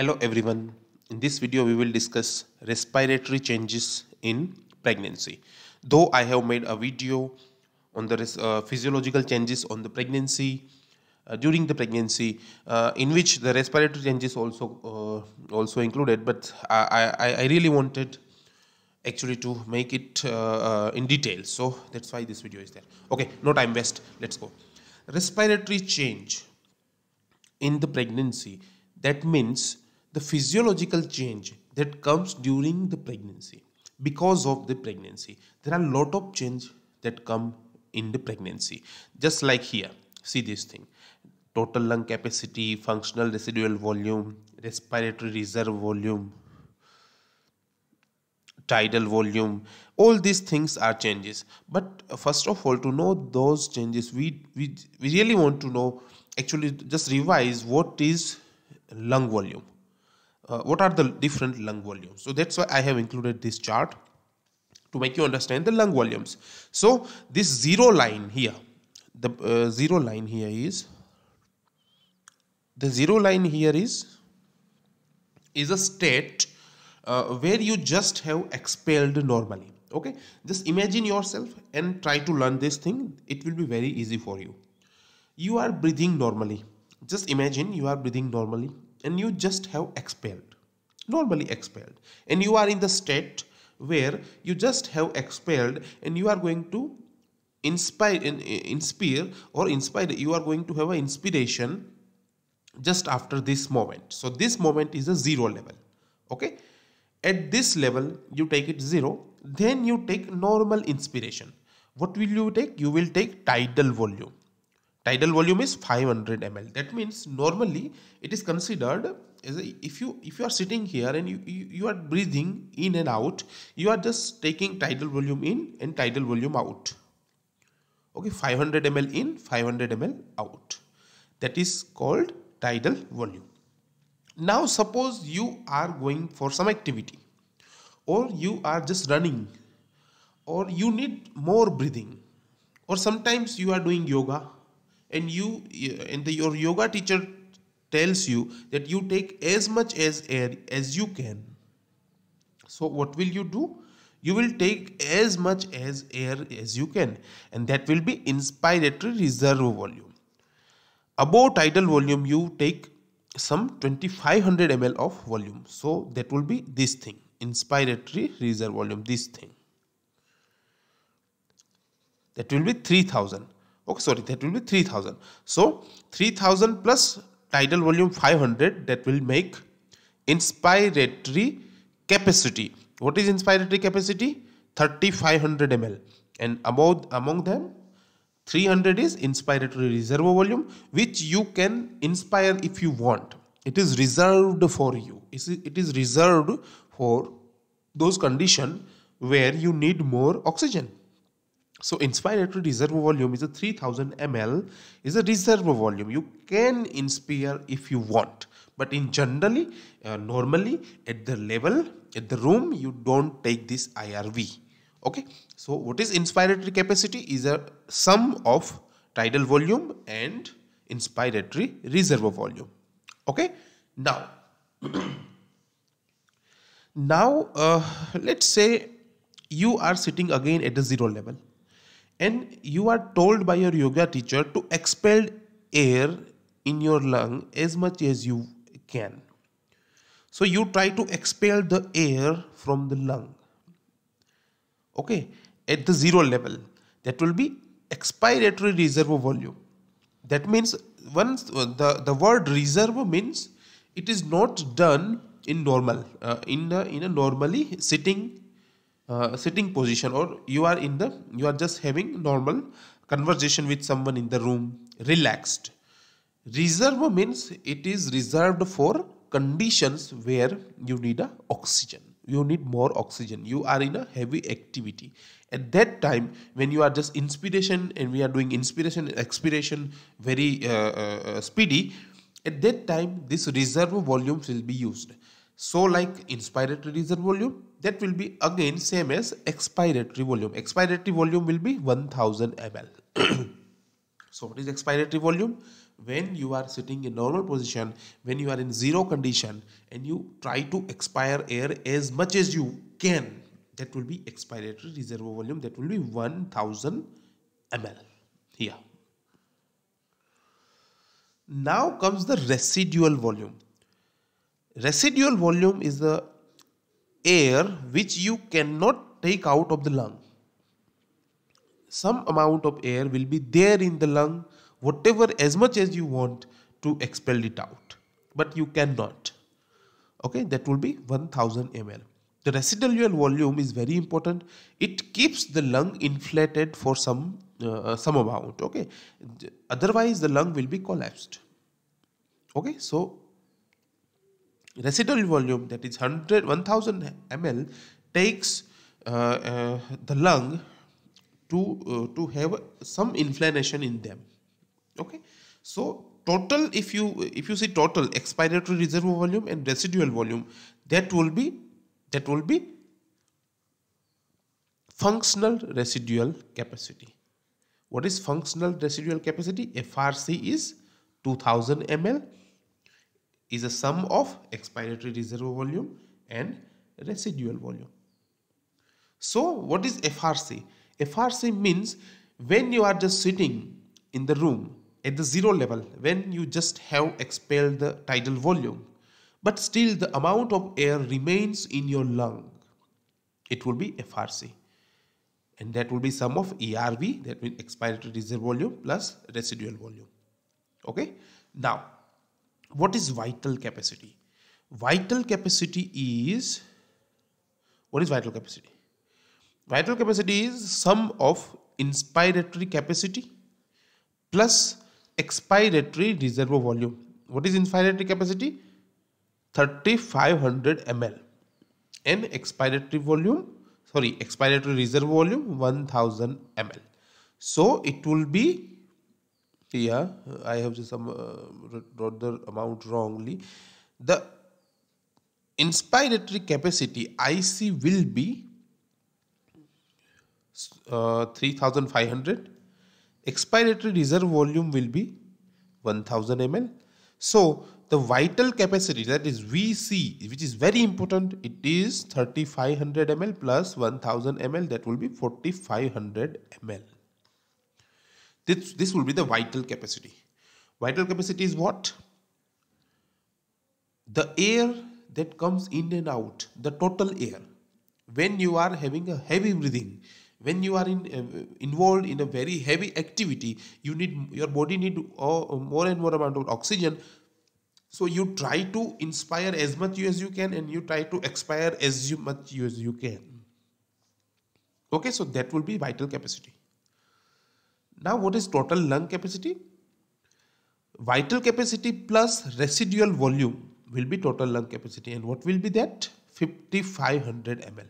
Hello everyone, in this video we will discuss respiratory changes in pregnancy. Though I have made a video on the physiological changes on the pregnancy, during the pregnancy, in which the respiratory changes also included, but I really wanted actually to make it in detail, so that's why this video is there. Okay, no time waste, let's go. Respiratory change in the pregnancy, that means the physiological change that comes during the pregnancy, because of the pregnancy. There are a lot of change that come in the pregnancy. Just like here, see this thing. Total lung capacity, functional residual volume, respiratory reserve volume, tidal volume. All these things are changes. But first of all, to know those changes, we really want to know, actually just revise what is lung volume. What are the different lung volumes? So that's why I have included this chart to make you understand the lung volumes. So this zero line here, the zero line here is a state where you just have expelled normally. Okay, just imagine yourself and try to learn this thing. It will be very easy for you. You are breathing normally. Just imagine you are breathing normally and you just have expelled, normally expelled, and you are in the state where you just have expelled and you are going to inspire, you are going to have an inspiration just after this moment. So this moment is a zero level. Okay, at this level you take it zero, then you take normal inspiration. What will you take? You will take tidal volume. Tidal volume is 500 ml. That means normally it is considered as a, if you are sitting here and you are breathing in and out, you are just taking tidal volume in and tidal volume out. Okay, 500 ml in, 500 ml out. That is called tidal volume. Now suppose you are going for some activity, or you are just running, or you need more breathing, or sometimes you are doing yoga, and your yoga teacher tells you that you take as much as air as you can. So what will you do? You will take as much as air as you can, and that will be inspiratory reserve volume. Above tidal volume you take some 2500 ml of volume. So that will be this thing, inspiratory reserve volume, this thing. That will be 3000. Okay, sorry, that will be 3000. So 3000 plus tidal volume 500, that will make inspiratory capacity. What is inspiratory capacity? 3500 ml. And among them, 300 is inspiratory reservoir volume, which you can inspire if you want. It is reserved for you. It is reserved for those conditions where you need more oxygen. So inspiratory reservoir volume is a 3000 ml is a reservoir volume. You can inspire if you want, but in generally, normally at the level, at the room, you don't take this IRV. Okay. So what is inspiratory capacity? Is a sum of tidal volume and inspiratory reservoir volume. Okay. Now, let's say you are sitting again at the zero level, and you are told by your yoga teacher to expel air in your lung as much as you can. So you try to expel the air from the lung. Okay, at the zero level, that will be expiratory reservoir volume. That means once the word reservoir means it is not done in normal in a normally sitting position, or you are just having normal conversation with someone in the room, relaxed. Reserve means it is reserved for conditions where you need oxygen, you need more oxygen, you are in a heavy activity. At that time, when you are just inspiration and we are doing inspiration and expiration very speedy, at that time this reserve volume will be used. So like inspiratory reserve volume, that will be again same as expiratory volume. Expiratory volume will be 1000 ml. So what is expiratory volume? when you are sitting in normal position, when you are in zero condition and you try to expire air as much as you can, that will be expiratory reservoir volume, that will be 1000 ml here. Now comes the residual volume. Residual volume is the air which you cannot take out of the lung. Some amount of air will be there in the lung, whatever, as much as you want to expel it out, but you cannot. Okay, that will be 1000 ml. The residual volume is very important. It keeps the lung inflated for some amount. Okay, otherwise the lung will be collapsed. Okay, so residual volume, that is 1000 ml, takes the lung to have some inflammation in them. Okay, so total, if you see total expiratory reservoir volume and residual volume, that will be functional residual capacity. What is functional residual capacity? FRC is 2000 ml is a sum of expiratory reservoir volume and residual volume. So what is FRC? FRC means when you are just sitting in the room at the zero level, when you just have expelled the tidal volume, but still the amount of air remains in your lung, it will be FRC. And that will be sum of ERV, that means expiratory reservoir volume plus residual volume. Okay. Now, what is vital capacity? Vital capacity is, what is vital capacity? Vital capacity is sum of inspiratory capacity plus expiratory reservoir volume. What is inspiratory capacity? 3500 ml. And expiratory volume, sorry, expiratory reservoir volume 1000 ml. So it will be here. I have just wrote the amount wrongly. The inspiratory capacity IC will be 3500. Expiratory reserve volume will be 1000 ml. So the vital capacity, that is VC, which is very important, it is 3500 ml plus 1000 ml, that will be 4500 ml. This will be the vital capacity. Vital capacity is what? The air that comes in and out, the total air. When you are having a heavy breathing, when you are involved in a very heavy activity, you need, your body need more and more amount of oxygen. So you try to inspire as much as you can and you try to expire as much as you can. Okay, so that will be vital capacity. Now what is total lung capacity? Vital capacity plus residual volume will be total lung capacity, and what will be that? 5500 ml.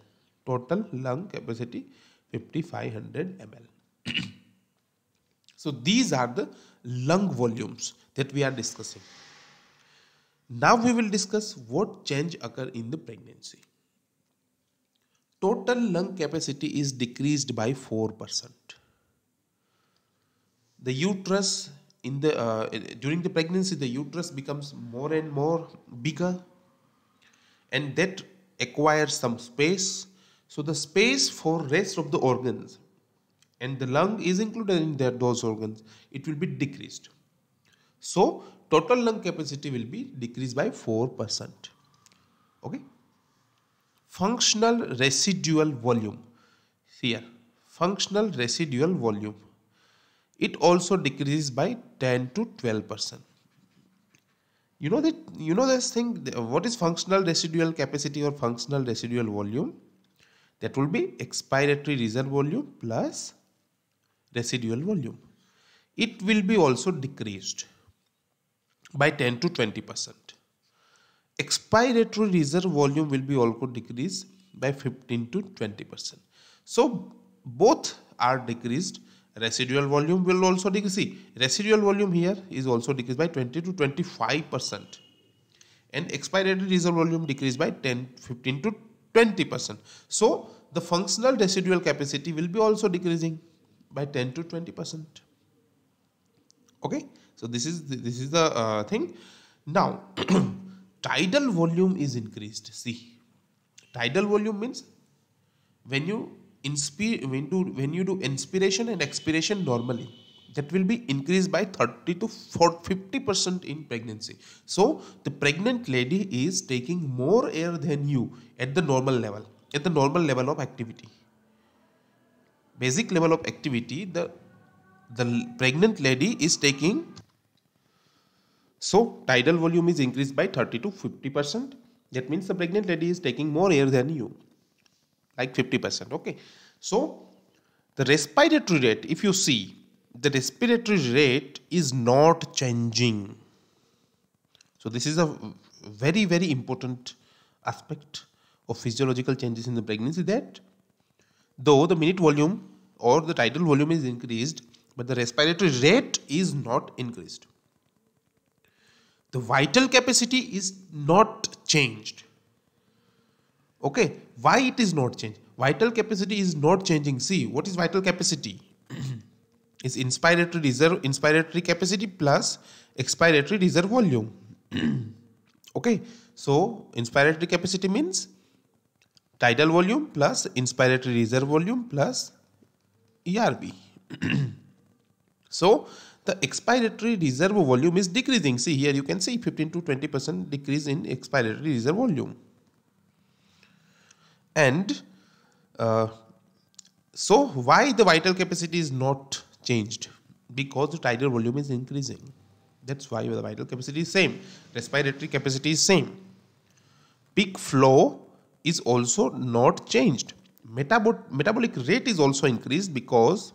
Total lung capacity 5500 ml. So these are the lung volumes that we are discussing. Now we will discuss what change occurs in the pregnancy. Total lung capacity is decreased by 4%. The uterus in the during the pregnancy, the uterus becomes more and more bigger, and that acquires some space. So the space for rest of the organs, and the lung is included in those organs, it will be decreased. So total lung capacity will be decreased by 4%. Okay. Functional residual volume. Here, functional residual volume. It also decreases by 10 to 12%. You know this thing, what is functional residual capacity or functional residual volume? That will be expiratory reserve volume plus residual volume. It will be also decreased by 10 to 20%. Expiratory reserve volume will be also decreased by 15 to 20%. So both are decreased. Residual volume will also decrease. See, residual volume here is also decreased by 20 to 25%. And expiratory reserve volume decreased by 15 to 20%. So the functional residual capacity will be also decreasing by 10 to 20%. Okay. So this is the thing. Now tidal volume is increased. See, tidal volume means when you do inspiration and expiration normally, that will be increased by 30 to 50% in pregnancy. So the pregnant lady is taking more air than you at the normal level, of activity. Basic level of activity, the pregnant lady is taking. So tidal volume is increased by 30 to 50%. That means the pregnant lady is taking more air than you, like 50%. Okay. So the respiratory rate, if you see, the respiratory rate is not changing. So this is a very, very important aspect of physiological changes in the pregnancy, that though the minute volume or the tidal volume is increased, but the respiratory rate is not increased. The vital capacity is not changed. Okay, why it is not changed? Vital capacity is not changing. See, what is vital capacity? It's inspiratory reserve, inspiratory capacity plus expiratory reserve volume. Okay, so inspiratory capacity means tidal volume plus inspiratory reserve volume plus ERV. So the expiratory reserve volume is decreasing. See, here you can see 15 to 20% decrease in expiratory reserve volume. And so why the vital capacity is not changed? Because the tidal volume is increasing. That's why the vital capacity is same. Respiratory capacity is same. Peak flow is also not changed. Metabolic rate is also increased, because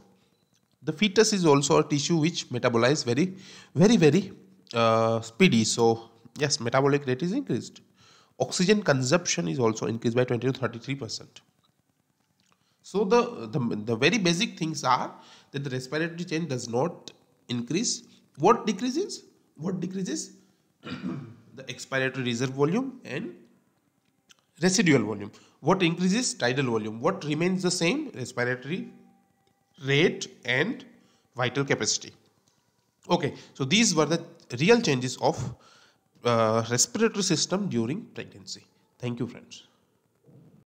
the fetus is also a tissue which metabolizes very, very, very speedy. So yes, metabolic rate is increased. Oxygen consumption is also increased by 20 to 33%. So the very basic things are that the respiratory change does not increase. What decreases? The expiratory reserve volume and residual volume. What increases? Tidal volume. What remains the same? Respiratory rate and vital capacity. Okay, so these were the real changes of respiratory system during pregnancy. Thank you, friends.